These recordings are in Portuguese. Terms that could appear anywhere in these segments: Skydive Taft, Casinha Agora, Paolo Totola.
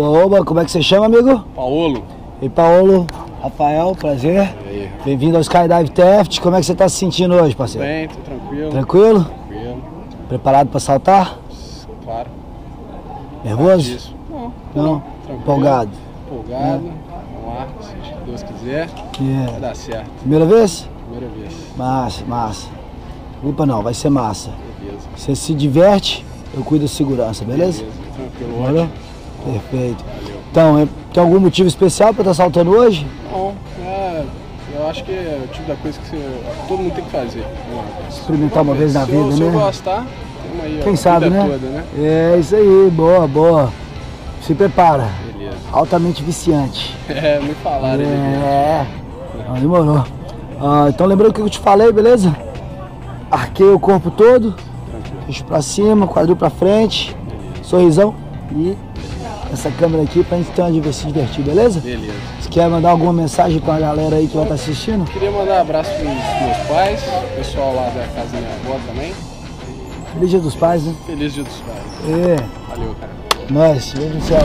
Oba, oba, como é que você chama, amigo? Paolo. E Paolo, Rafael, prazer. Bem-vindo ao Skydive Taft. Como é que você tá se sentindo hoje, parceiro? Bem, tô tranquilo. Tranquilo? Tranquilo. Preparado pra saltar? Claro. Nervoso? Não. Não? Tranquilo. Empolgado? Empolgado. Vamos lá, se Deus quiser, vai dar certo. Primeira vez? Primeira vez. Massa, massa. Opa, não, vai ser massa. Beleza. Você se diverte, eu cuido da segurança, beleza? Beleza, tranquilo. Valeu? Perfeito. Valeu. Então, tem algum motivo especial para estar saltando hoje? Não, eu acho que é o tipo da coisa que todo mundo tem que fazer. Experimentar uma vez na vida, né? Se eu gostar, tamo aí, quem sabe, né? Toda, né? É isso aí, boa, boa. Se prepara. Beleza. Altamente viciante. É, me falaram. É, não demorou. Ah, então lembrando o que eu te falei, beleza? Arquei o corpo todo, puxo pra cima, quadril pra frente, sorrisão e essa câmera aqui pra gente se divertir, beleza? Beleza. Você quer mandar alguma mensagem pra galera aí que vai estar assistindo? Queria mandar um abraço pros meus pais, o pessoal lá da Casinha Agora também. Feliz Dia dos Pais, né? Feliz Dia dos Pais. É. Valeu, cara. Nós, beijo no céu.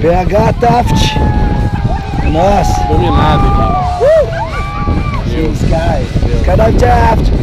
PH Taft, nossa, dominado aqui. Skydive Taft.